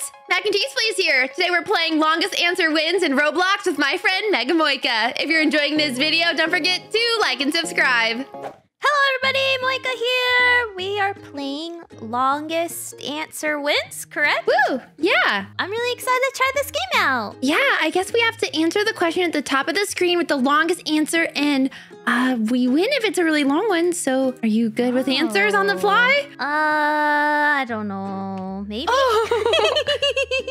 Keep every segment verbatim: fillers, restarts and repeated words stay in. friends, Mac and Cheesefleas here. Today we're playing Longest Answer Wins in Roblox with my friend Mega Moeka. If you're enjoying this video, don't forget to like and subscribe. Hello everybody, Moeka here. We are playing Longest Answer Wins, correct? Woo, yeah. I'm really excited to try this game out. Yeah, I guess we have to answer the question at the top of the screen with the longest answer, and uh, we win if it's a really long one. So are you good with oh. answers on the fly? Uh, I don't know, maybe? Oh.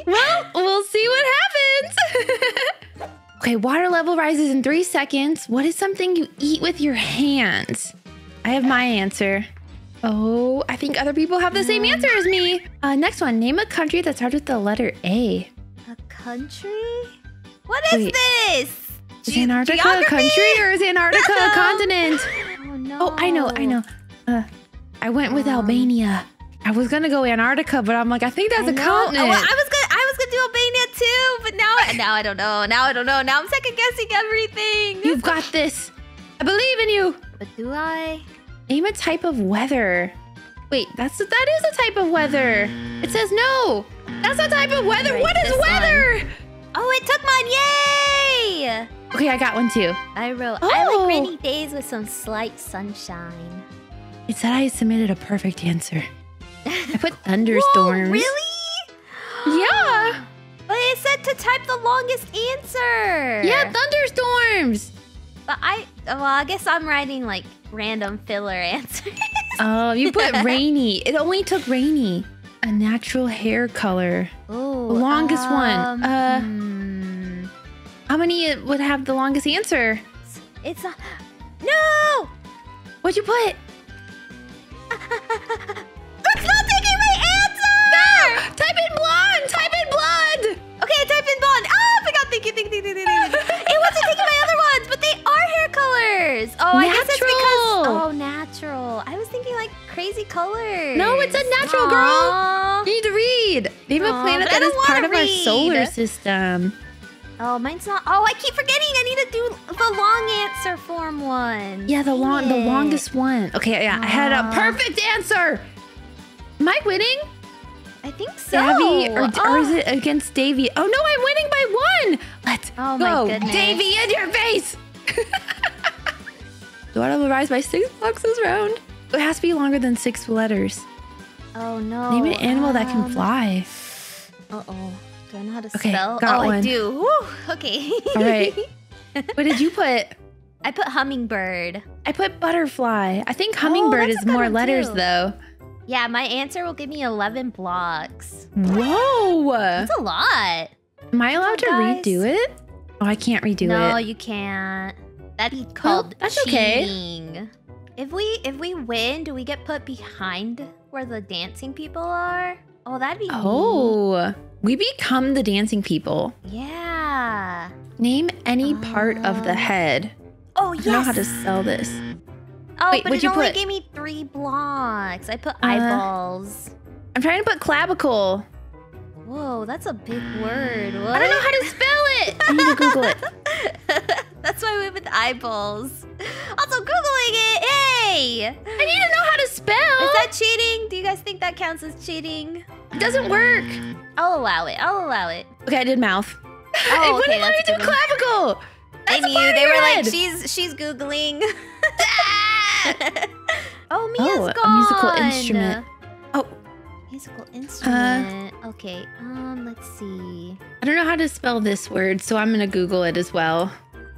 Well, we'll see what happens. Okay, water level rises in three seconds. What is something you eat with your hands? I have my answer. Oh, I think other people have the same um, answer as me. Uh, next one, name a country that starts with the letter A. A country? What is Wait, this? Is Ge Antarctica geography? a country or is Antarctica no. a continent? Oh, no. Oh, I know, I know. Uh, I went with um, Albania. I was gonna go Antarctica, but I'm like, I think that's I a know. continent. Oh, well, I was gonna, I was gonna do Albania too, but now, now I don't know. Now I don't know. Now I'm second guessing everything. You've got this. I believe in you. But do I? Name a type of weather. Wait, that's that is a type of weather. It says no. That's a type of weather. Right, what is weather? One. Oh, it took mine. Yay! Okay, I got one too. I wrote, oh. I like rainy days with some slight sunshine. It said I submitted a perfect answer. I put thunderstorms. Whoa, really? Yeah. But it said to type the longest answer. Yeah, thunderstorms. But I, well, I guess I'm writing like random filler answers. Oh, you put rainy. It only took rainy. A natural hair color. Oh, the longest um, one. Uh, hmm. How many would have the longest answer? It's not. No! What'd you put? It's not taking my answer! No! Type in blonde! Type in blonde! Okay, I typed in blonde. Oh, I forgot. Thank you, thank you, thank you, thank you. It wasn't taking my other ones, but they are hair colors. Oh, natural. I guess it's because... Oh, natural. I was thinking like crazy colors. No, it's a natural, Aww. girl. You need to read. Name a planet that is part read. of our solar system. Oh, mine's not... Oh, I keep forgetting. I need to do the long answer form one. Yeah, the, long, the longest one. Okay, yeah, Aww. I had a perfect answer. Am I winning? I think so. Davy, or, oh. or is it against Davy? Oh, no, I'm winning by one. Let's oh, go. My goodness. Davy, in your face. The water will rise by six blocks this round. It has to be longer than six letters. Oh, no. Name an animal um, that can fly. Uh-oh. Do I know how to okay, spell? Got oh, one. I do. Woo. Okay. All right. What did you put? I put hummingbird. I put butterfly. I think hummingbird oh, is more letters, too. though. Yeah, my answer will give me eleven blocks. Whoa! That's a lot. Am I allowed oh, to guys. redo it? Oh, I can't redo no, it. No, you can't. That'd be called well, that's cheating. Okay. If we if we win, do we get put behind where the dancing people are? Oh, that'd be Oh, neat. We become the dancing people. Yeah. Name any uh, part of the head. Oh, yes. I don't know how to sell this. Oh, Wait, but it you only put? gave me three blocks. I put eyeballs. Uh, I'm trying to put clavicle. Whoa, that's a big word. What? I don't know how to spell it. I need to Google it. That's why I went with eyeballs. Also, Googling it. Hey! I need to know how to spell. Is that cheating? Do you guys think that counts as cheating? It doesn't work. I'll allow it. I'll allow it. Okay, I did mouth. Oh, what okay, did I do clavicle? That's they knew. They were head. like, she's, she's Googling. Oh, Mia's oh, gone. a musical instrument. Oh, musical instrument. Uh, okay, um, let's see. I don't know how to spell this word, so I'm gonna Google it as well.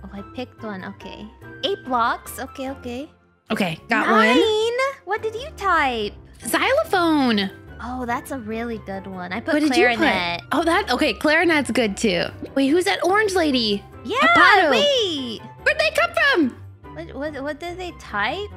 Oh, I picked one. Okay, eight blocks. Okay, okay. Okay, got Nine. one. What did you type? Xylophone. Oh, that's a really good one. I put what clarinet. Did you put? Oh, that okay. Clarinet's good too. Wait, who's that orange lady? Yeah. Apollo. Wait. Where'd they come from? What, what, what did they type?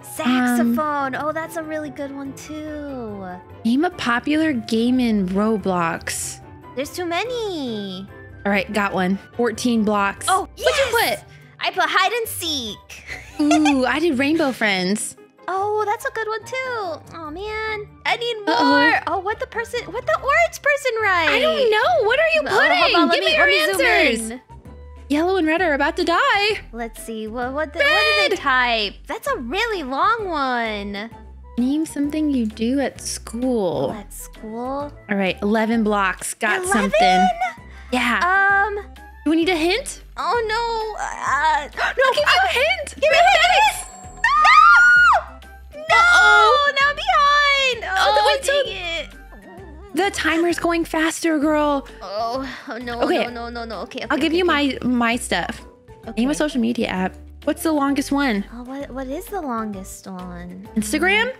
Saxophone. Um, oh, that's a really good one, too. Name a popular game in Roblox. There's too many. All right, got one. fourteen blocks. Oh, yes! What'd you put? I put hide and seek. Ooh, I did Rainbow Friends. Oh, that's a good one, too. Oh, man. I need more. Uh-oh. Oh, what the person, what the orange person write? I don't know. What are you putting? Oh, on, Give me, me your answers. Me Yellow and red are about to die. Let's see. Well, what, the, what did they type? That's a really long one. Name something you do at school. Oh, at school? All right, eleven blocks. Got eleven? Something. Yeah. Um. Do we need a hint? Oh no. Uh, no. I'll give you uh, a hint. Give me a hint. No. No. Uh-oh. Now behind. Oh, oh wait, dang it. The timer's going faster, girl. Oh, oh no. Okay. No. No. No. No. Okay. okay I'll give okay, you okay. my my stuff. Okay. Name a social media app. What's the longest one? Oh, what, what is the longest one? Instagram?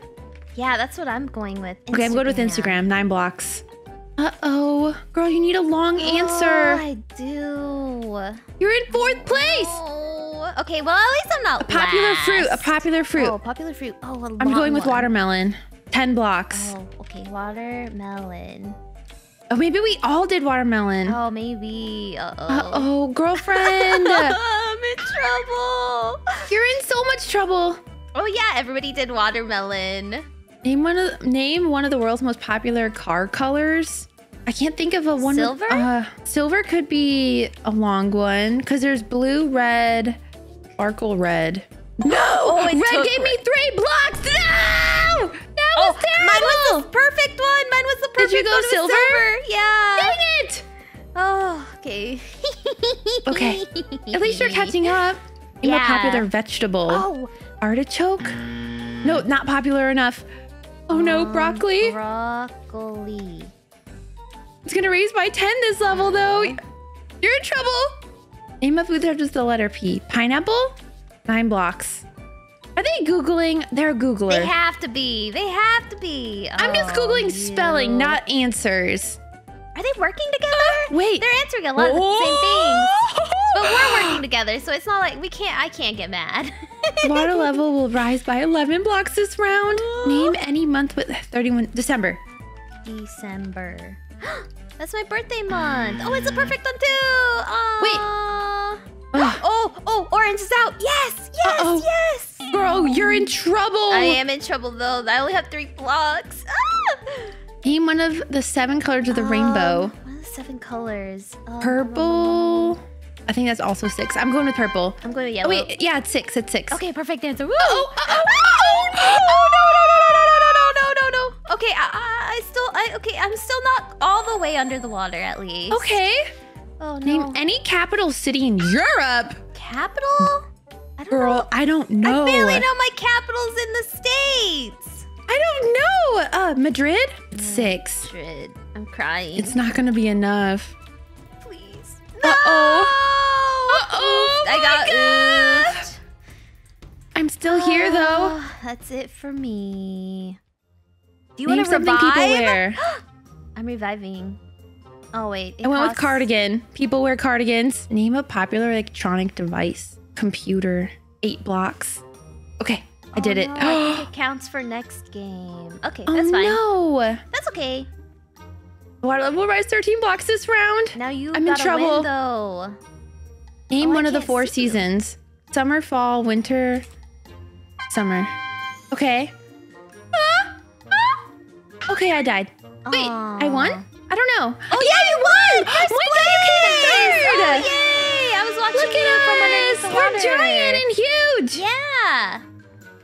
Yeah, that's what I'm going with. Instagram. Okay, I'm going with Instagram. Nine blocks. Uh-oh. Girl, you need a long oh, answer. I do. You're in fourth place. Oh. Okay, well, at least I'm not A popular last. fruit. A popular fruit. Oh, popular fruit. Oh, a long I'm going with one. watermelon. Ten blocks. Oh, okay. Watermelon. Oh, maybe we all did watermelon. Oh, maybe. Uh-oh. Uh-oh, girlfriend. I'm in trouble. You're in so much trouble. Oh, yeah. Everybody did watermelon. Name one of, name one of the world's most popular car colors. I can't think of a one. Silver? Uh, silver could be a long one because there's blue, red, sparkle red. No! Oh, red took... gave me three blocks. No! That was oh, terrible. Mine was the perfect one. Mine was the perfect one. Did you go silver? silver? Yeah. Dang it! Oh, okay. Okay. At least you're catching up. Name yeah. a popular vegetable. Oh. Artichoke? Mm. No, not popular enough. Oh um, no, broccoli. Broccoli. It's gonna raise by ten this level though. You're in trouble. Name a food that has the letter P. Pineapple? Nine blocks. Are they Googling? They're Googler. They have to be. They have to be. I'm oh, just Googling you. spelling, not answers. Are they working together? Uh, wait. They're answering a lot of the same things. But we're working together, so it's not like we can't, I can't get mad. Water level will rise by eleven blocks this round. Name any month with thirty-one, December. December. That's my birthday month. Uh, oh, it's a perfect one too. Aww. Wait. Oh. oh, oh, orange is out. Yes, yes, uh-oh. yes. Bro, you're in trouble. I am in trouble though. I only have three blocks. Ah! Name one of the seven colors of the um, rainbow. One of the seven colors. Um, purple. I think that's also six. I'm going with purple. I'm going with yellow. Oh, wait, yeah, it's six. It's six. Okay, perfect answer. Woo! Oh, oh, oh, oh, oh, oh, no, no, no, no, no, no, no, no, no, no. Okay, I, I still, I, okay, I'm still not all the way under the water at least. Okay. Oh, no. Name any capital city in Europe. Capital? I don't Girl, know. I don't know. I barely know my capitals in the States. I don't know. Uh, Madrid? Mm, six. Madrid. I'm crying. It's not going to be enough. Please. No. Uh-oh. Oh, I got oofed. I'm still oh, here though. That's it for me. Do you want to revive? People wear. I'm reviving. Oh wait. I went costs... with cardigan. People wear cardigans. Name a popular electronic device. Computer. Eight blocks. Okay, I did oh, it. No, I think it counts for next game. Okay, that's oh, fine. No, that's okay. Water level will rise thirteen blocks this round. Now you. I'm in trouble. Win, though. Name oh, one of the four seasons. You. Summer, fall, winter, summer. Okay. Ah, ah. Okay, I died. Wait, Aww. I won? I don't know. Oh, yeah, yeah you won! First oh, place! You came in third! Oh, yay! I was watching Look you at from us. The water. We're giant and huge! Yeah!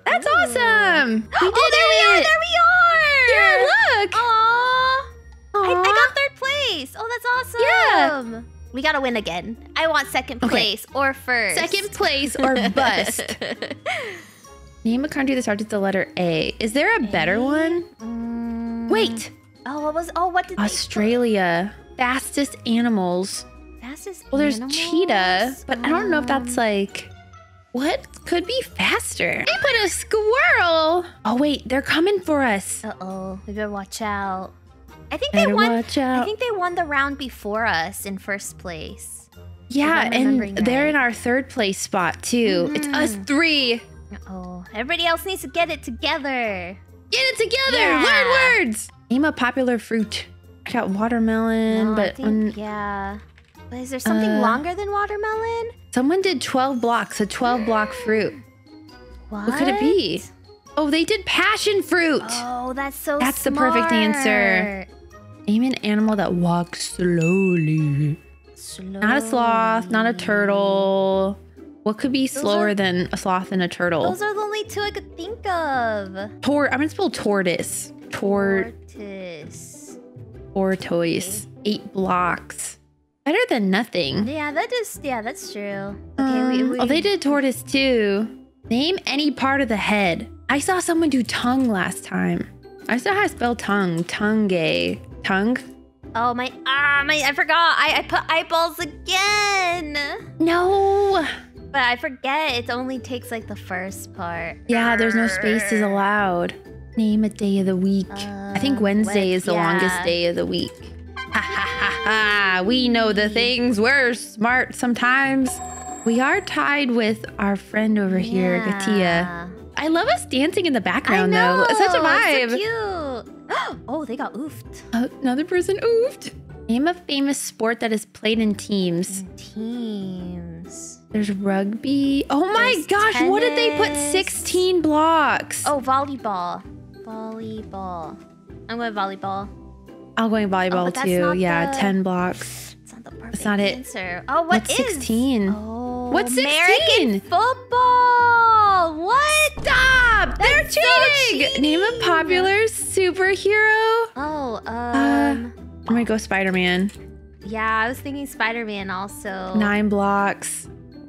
That's Ooh. awesome! We did oh, there it. we are! There we are! Yeah, look! Aww! Aww. I, I got third place! Oh, that's awesome! Yeah! We gotta win again. I want second place okay. or first. Second place or bust. Name a country that starts with the letter A. Is there a, a? better one? Mm. Wait. Oh, what was? Oh, what did Australia? They fastest animals. Fastest. Well, there's animals? cheetah, but um. I don't know if that's like. What could be faster? They put a squirrel. Oh wait, they're coming for us. Uh oh, we better watch out. I think Better they won. I think they won the round before us in first place. Yeah, and right. they're in our third place spot too. Mm. It's us three. Uh-oh. Everybody else needs to get it together. Get it together. Yeah. Learn words. Name a popular fruit. I got watermelon, no, but I think, um, yeah. But is there something uh, longer than watermelon? Someone did twelve blocks, a twelve block fruit. What? What could it be? Oh, they did passion fruit. Oh, that's so That's smart. the perfect answer. Name an animal that walks slowly. slowly. Not a sloth, not a turtle. What could be those slower are, than a sloth and a turtle? Those are the only two I could think of. Tor I'm gonna spell tortoise. Tor tortoise. Tortoise. Okay. Eight blocks. Better than nothing. Yeah, that is. Yeah, that's true. Okay. Um, we, we... Oh, they did tortoise too. Name any part of the head. I saw someone do tongue last time. I saw how to spell tongue. Tongue-ay. Tongue. Oh my! Ah, my! I forgot. I I put eyeballs again. No. But I forget, it only takes like the first part. Yeah, there's no spaces allowed. Name a day of the week. Uh, I think Wednesday with, is the yeah. longest day of the week. Ha ha ha ha! We know the things. We're smart sometimes. We are tied with our friend over here, yeah. Katia. I love us dancing in the background, I know, though. It's such a vibe. It's so cute. Oh, they got oofed. Uh, another person oofed. Name a famous sport that is played in teams. In teams. There's rugby. Oh my There's gosh, tennis. What did they put? sixteen blocks. Oh, volleyball. Volleyball. I'm going volleyball. I'm going volleyball oh, too. Yeah, the, ten blocks. It's not the perfect that's not it. Answer. Oh, what What's is? sixteen? Oh, what's sixteen? American football. What? Stop. That's They're cheating. So cheating. Name a popular superhero. Oh, um. Uh, I'm going to go Spider-Man. Yeah, I was thinking Spider-Man also. Nine blocks.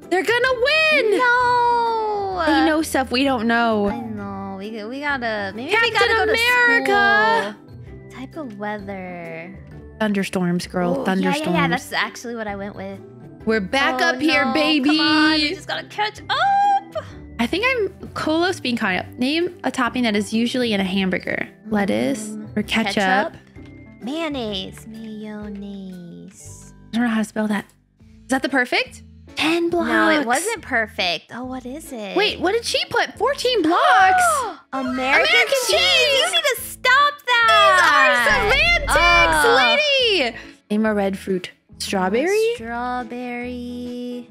They're gonna win! No! They know stuff we don't know. I know. We, we gotta... Maybe Captain we gotta go America. To school. Type of weather. Thunderstorms, girl. Ooh, thunderstorms. Yeah, yeah, yeah. That's actually what I went with. We're back oh, up no. here, baby! Come on, we just gotta catch up! I think I'm close being caught up. Name a topping that is usually in a hamburger. Mm. Lettuce or ketchup. ketchup. Mayonnaise. Mayonnaise. I don't know how to spell that. Is that the perfect? ten blocks. No, it wasn't perfect. Oh, what is it? Wait, what did she put? fourteen blocks. American, American cheese. cheese. You need to stop that. These are semantics, uh, lady. Name a red fruit. Strawberry? Strawberry.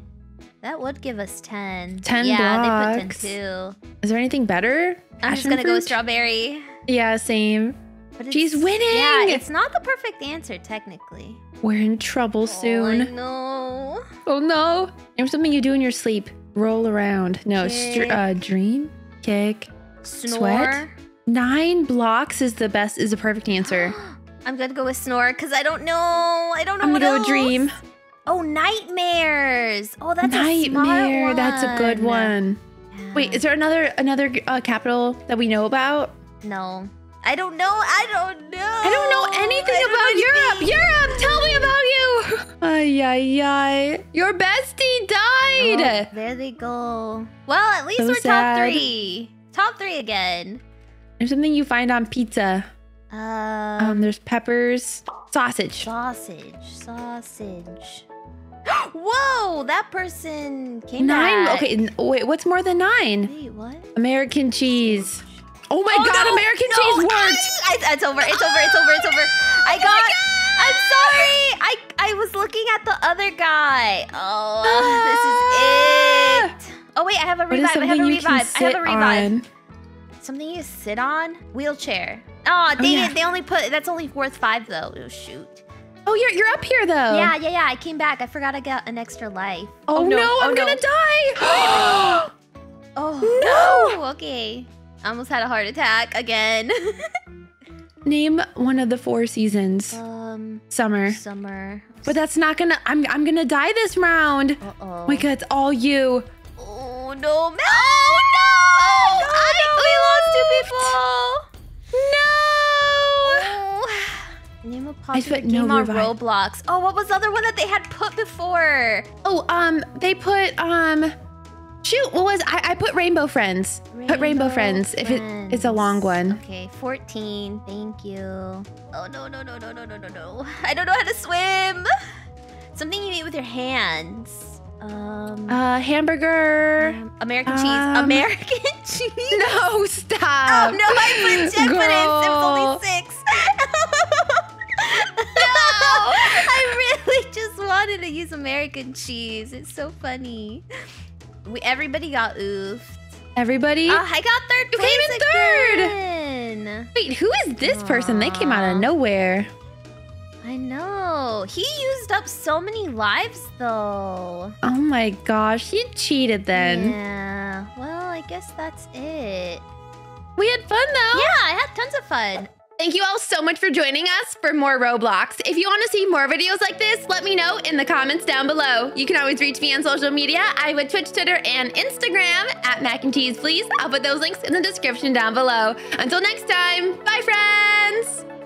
That would give us ten. ten yeah, blocks. Yeah, they put ten too. Is there anything better? I'm Passion just going to go with strawberry. Yeah, same. But she's winning. Yeah, it's not the perfect answer, technically. We're in trouble oh, soon. No. Oh, no. Name something you do in your sleep. Roll around. No, Kick. Uh, dream, kick, snore. Sweat. Nine blocks is the best, is the perfect answer. I'm going to go with snore because I don't know. I don't know I'm what gonna else. I'm going to go with dream. Oh, nightmares. Oh, that's Nightmare. a smart one. That's a good one. Yeah. Wait, is there another, another uh, capital that we know about? No. I don't know. I don't know. I don't know anything don't about know anything. Europe. Europe, tell me about you. Ay, ay, ay. Your bestie died. Oh, there they go. Well, at least so we're sad. top three. Top three again. There's something you find on pizza. Um, um there's peppers. Sausage. Sausage. Sausage. Whoa, that person came nine. Back. Okay, wait, what's more than nine? Wait, what? American cheese. Oh my oh, god, no, American no, cheese worked! I, it's over, it's oh, over, it's over, it's over. No, I got... I'm sorry! I, I was looking at the other guy. Oh, ah. this is it. Oh wait, I have a revive, I have a revive. I have a revive. On? Something you sit on? Wheelchair. Oh, they, oh, yeah. they only put... That's only worth five though. Oh, shoot. Oh, you're, you're up here though. Yeah, yeah, yeah. I came back. I forgot I got an extra life. Oh, oh no, no, I'm oh, gonna no. die! Oh, no! Okay. I almost had a heart attack again. Name one of the four seasons. Um, summer. Summer. But that's not gonna. I'm. I'm gonna die this round. Uh oh. My God, it's all you. Oh no! Oh no! Oh, no. I, I we lost two people. No. Oh. Name a popular game no on revive. Roblox. Oh, what was the other one that they had put before? Oh, um, they put um. Shoot, what was I? I put Rainbow Friends. Rainbow put Rainbow Friends, Friends. if it, it's a long one. Okay, fourteen. Thank you. Oh no no no no no no no no! I don't know how to swim. Something you eat with your hands. Um. Uh, hamburger. Um, American um, cheese. American cheese. No, stop. Oh no! I put ten, but it was only six. No! I really just wanted to use American cheese. It's so funny. We, everybody got oofed. Everybody? Oh, I got third place You came in again. third! Wait, who is this Aww. person? They came out of nowhere. I know. He used up so many lives, though. Oh my gosh, he cheated then. Yeah. Well, I guess that's it. We had fun, though. Yeah, I had tons of fun. Thank you all so much for joining us for more Roblox. If you want to see more videos like this, let me know in the comments down below. You can always reach me on social media. I have Twitch, Twitter, and Instagram at Mac and Cheese, please. I'll put those links in the description down below. Until next time, bye, friends.